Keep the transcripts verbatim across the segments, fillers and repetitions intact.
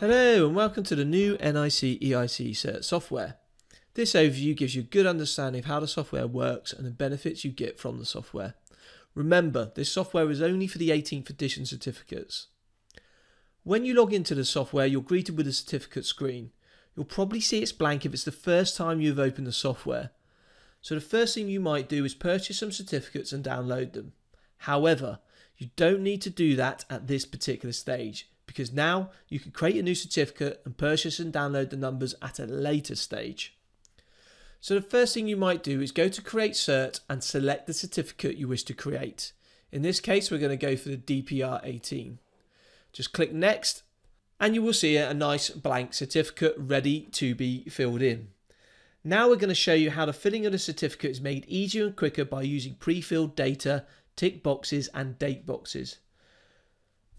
Hello and welcome to the new NICEIC Cert Software. This overview gives you a good understanding of how the software works and the benefits you get from the software. Remember, this software is only for the eighteenth edition certificates. When you log into the software, you're greeted with a certificate screen. You'll probably see it's blank if it's the first time you've opened the software. So the first thing you might do is purchase some certificates and download them. However, you don't need to do that at this particular stage, because now you can create a new certificate and purchase and download the numbers at a later stage. So the first thing you might do is go to Create Cert and select the certificate you wish to create. In this case, we're going to go for the D P R eighteen. Just click Next and you will see a nice blank certificate ready to be filled in. Now we're going to show you how the filling of the certificate is made easier and quicker by using pre-filled data, tick boxes and date boxes.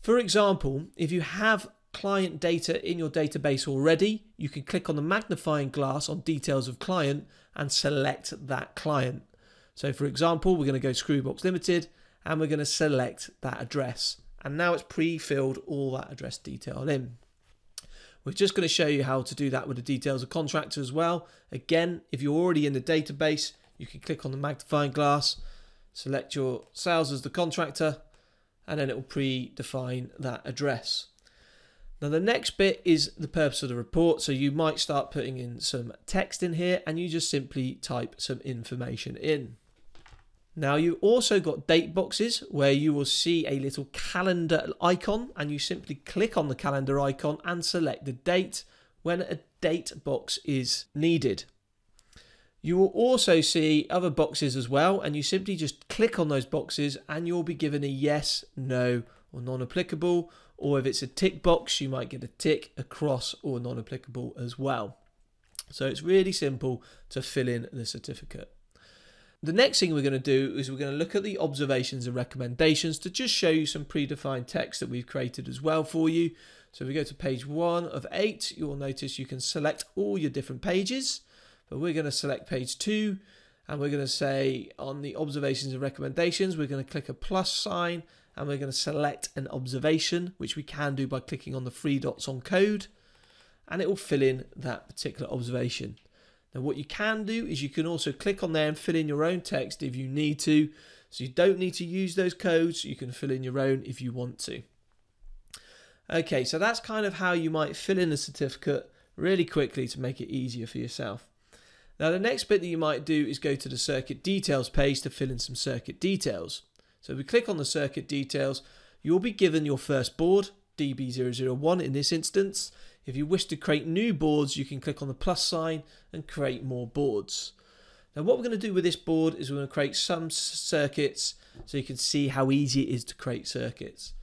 For example, if you have client data in your database already, you can click on the magnifying glass on details of client and select that client. So for example, we're going to go Screwbox Limited and we're going to select that address. And now it's pre-filled all that address detail in. We're just going to show you how to do that with the details of contractor as well. Again, if you're already in the database, you can click on the magnifying glass, select your sales as the contractor, and then it will predefine that address. Now the next bit is the purpose of the report. So you might start putting in some text in here and you just simply type some information in. Now you also got date boxes where you will see a little calendar icon and you simply click on the calendar icon and select the date when a date box is needed. You will also see other boxes as well, and you simply just click on those boxes and you'll be given a yes, no or non-applicable, or if it's a tick box you might get a tick, a cross or non-applicable as well. So it's really simple to fill in the certificate. The next thing we're going to do is we're going to look at the observations and recommendations to just show you some predefined text that we've created as well for you. So if we go to page one of eight, you'll notice you can select all your different pages. But we're going to select page two and we're going to say on the observations and recommendations, we're going to click a plus sign and we're going to select an observation, which we can do by clicking on the three dots on code, and it will fill in that particular observation. Now what you can do is you can also click on there and fill in your own text if you need to. So you don't need to use those codes. You can fill in your own if you want to. Okay, so that's kind of how you might fill in a certificate really quickly to make it easier for yourself. Now the next bit that you might do is go to the circuit details page to fill in some circuit details. So if we click on the circuit details, you'll be given your first board, D B zero zero one in this instance. If you wish to create new boards, you can click on the plus sign and create more boards. Now what we're going to do with this board is we're going to create some circuits so you can see how easy it is to create circuits.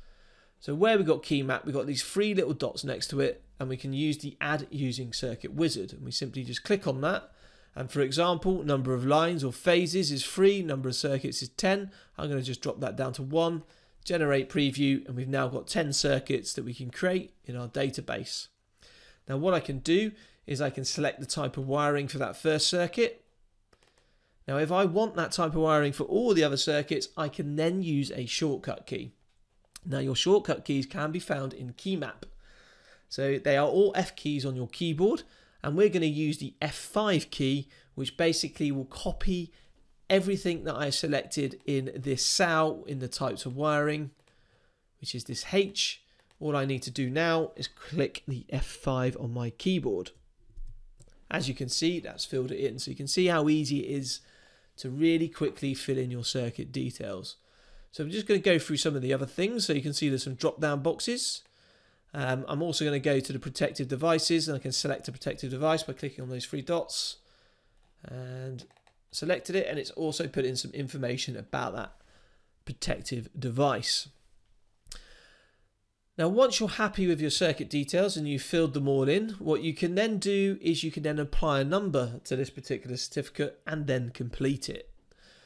So where we've got key map, we've got these three little dots next to it, and we can use the add using circuit wizard, and we simply just click on that. And for example, number of lines or phases is three, number of circuits is ten. I'm going to just drop that down to one, generate preview, and we've now got ten circuits that we can create in our database. Now what I can do is I can select the type of wiring for that first circuit. Now if I want that type of wiring for all the other circuits, I can then use a shortcut key. Now your shortcut keys can be found in Keymap. So they are all F keys on your keyboard. And we're going to use the F five key, which basically will copy everything that I selected in this cell in the types of wiring, which is this H. All I need to do now is click the F five on my keyboard. As you can see, that's filled it in. So you can see how easy it is to really quickly fill in your circuit details. So I'm just going to go through some of the other things. So you can see there's some drop down boxes. Um, I'm also going to go to the protective devices, and I can select a protective device by clicking on those three dots and selected it, and it's also put in some information about that protective device. Now once you're happy with your circuit details and you've filled them all in, what you can then do is you can then apply a number to this particular certificate and then complete it.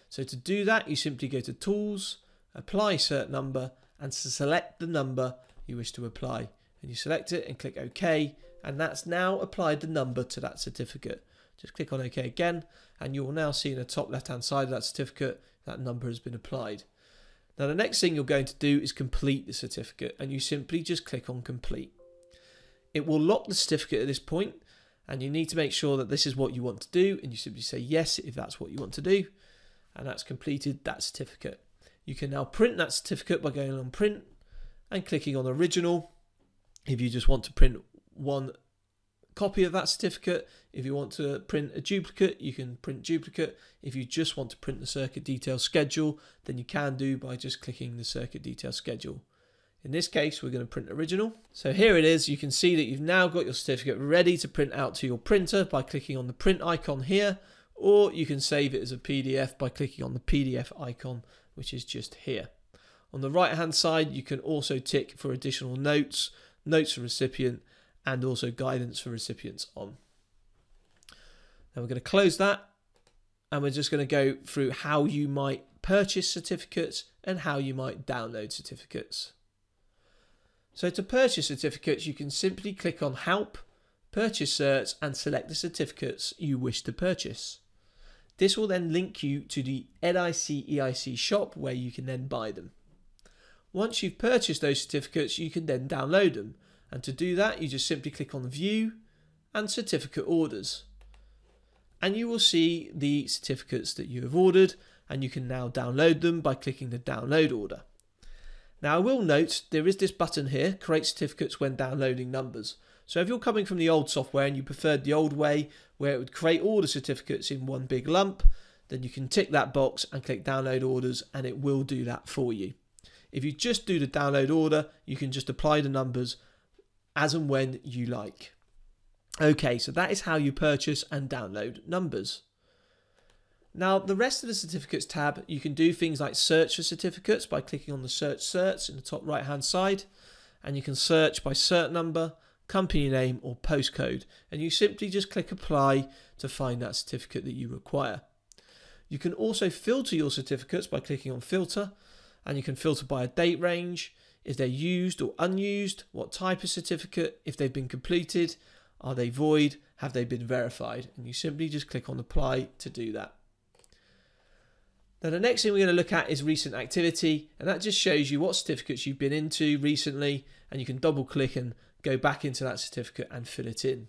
So to do that, you simply go to Tools, Apply Cert Number, and select the number you wish to apply, and you select it and click OK, and that's now applied the number to that certificate. Just click on OK again, and you will now see in the top left hand side of that certificate that number has been applied. Now the next thing you're going to do is complete the certificate, and you simply just click on complete. It will lock the certificate at this point, and you need to make sure that this is what you want to do, and you simply say yes if that's what you want to do, and that's completed that certificate. You can now print that certificate by going on print and clicking on original if you just want to print one copy of that certificate. If you want to print a duplicate, you can print duplicate. If you just want to print the circuit detail schedule, then you can do by just clicking the circuit detail schedule. In this case, we're going to print original. So here it is. You can see that you've now got your certificate ready to print out to your printer by clicking on the print icon here, or you can save it as a P D F by clicking on the P D F icon, which is just here. On the right hand side, you can also tick for additional notes, notes for recipient, and also guidance for recipients on. Now we're going to close that, and we're just going to go through how you might purchase certificates and how you might download certificates. So to purchase certificates, you can simply click on Help, Purchase Certs, and select the certificates you wish to purchase. This will then link you to the NICEIC shop where you can then buy them. Once you've purchased those certificates, you can then download them. And to do that, you just simply click on View and Certificate Orders. And you will see the certificates that you have ordered, and you can now download them by clicking the Download Order. Now I will note there is this button here, Create Certificates When Downloading Numbers. So if you're coming from the old software and you preferred the old way where it would create all the certificates in one big lump, then you can tick that box and click Download Orders, and it will do that for you. If you just do the download order, you can just apply the numbers as and when you like. Okay, so that is how you purchase and download numbers. Now, the rest of the certificates tab, you can do things like search for certificates by clicking on the search certs in the top right hand side, and you can search by cert number, company name, or postcode, and you simply just click apply to find that certificate that you require. You can also filter your certificates by clicking on filter, and you can filter by a date range, if they're used or unused, what type of certificate, if they've been completed, are they void, have they been verified, and you simply just click on apply to do that. Now the next thing we're going to look at is recent activity, and that just shows you what certificates you've been into recently, and you can double click and go back into that certificate and fill it in.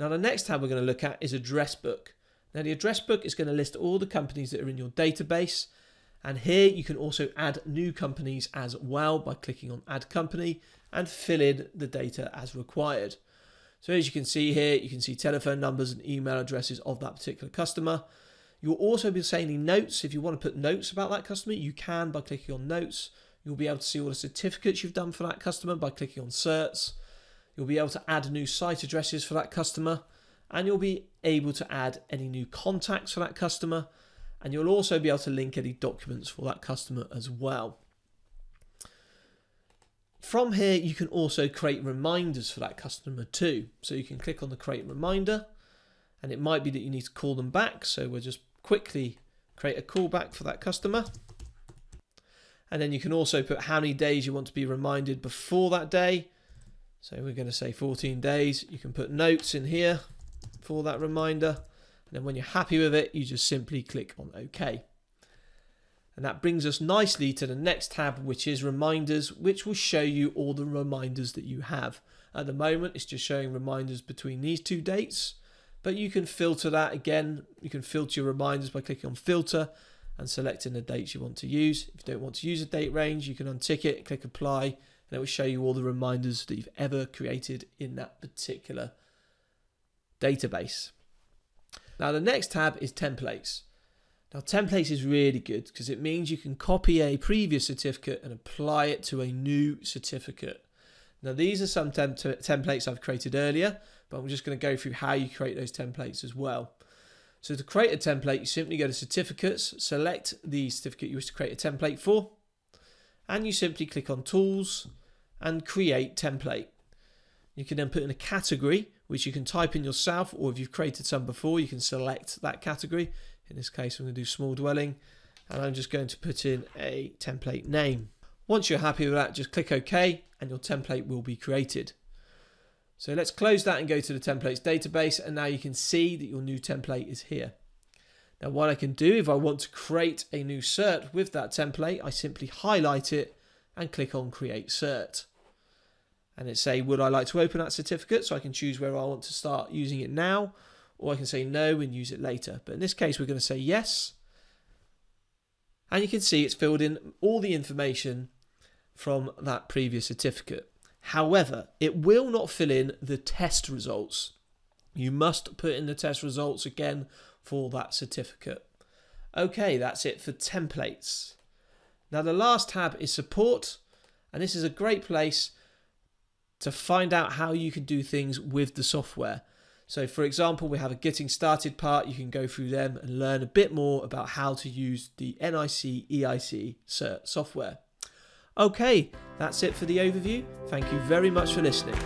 Now the next tab we're going to look at is address book. Now the address book is going to list all the companies that are in your database, and here you can also add new companies as well by clicking on Add Company and fill in the data as required. So as you can see here, you can see telephone numbers and email addresses of that particular customer. You'll also be seeing notes. If you want to put notes about that customer, you can by clicking on Notes. You'll be able to see all the certificates you've done for that customer by clicking on Certs. You'll be able to add new site addresses for that customer, and you'll be able to add any new contacts for that customer. And you'll also be able to link any documents for that customer as well. From here, you can also create reminders for that customer too. So you can click on the create reminder, and it might be that you need to call them back. So we'll just quickly create a callback for that customer. And then you can also put how many days you want to be reminded before that day. So we're going to say fourteen days. You can put notes in here for that reminder. And then when you're happy with it, you just simply click on OK. And that brings us nicely to the next tab, which is reminders, which will show you all the reminders that you have. At the moment, it's just showing reminders between these two dates, but you can filter that again. You can filter your reminders by clicking on filter and selecting the dates you want to use. If you don't want to use a date range, you can untick it, click apply, and it will show you all the reminders that you've ever created in that particular database. Now the next tab is templates. Now templates is really good because it means you can copy a previous certificate and apply it to a new certificate. Now these are some tem templates I've created earlier, but I'm just going to go through how you create those templates as well. So to create a template, you simply go to certificates, select the certificate you wish to create a template for, and you simply click on tools and create template. You can then put in a category, which you can type in yourself, or if you've created some before, you can select that category. In this case, I'm going to do small dwelling, and I'm just going to put in a template name. Once you're happy with that, just click OK, and your template will be created. So let's close that and go to the templates database, and now you can see that your new template is here. Now what I can do, if I want to create a new cert with that template, I simply highlight it and click on Create Cert. and it say, would I like to open that certificate? So I can choose where I want to start using it now, or I can say no and use it later. But in this case, we're going to say yes. And you can see it's filled in all the information from that previous certificate. However, it will not fill in the test results. You must put in the test results again for that certificate. Okay, that's it for templates. Now the last tab is support, and this is a great place to find out how you can do things with the software. So for example, we have a getting started part. You can go through them and learn a bit more about how to use the NICEIC Cert software. Okay, that's it for the overview. Thank you very much for listening.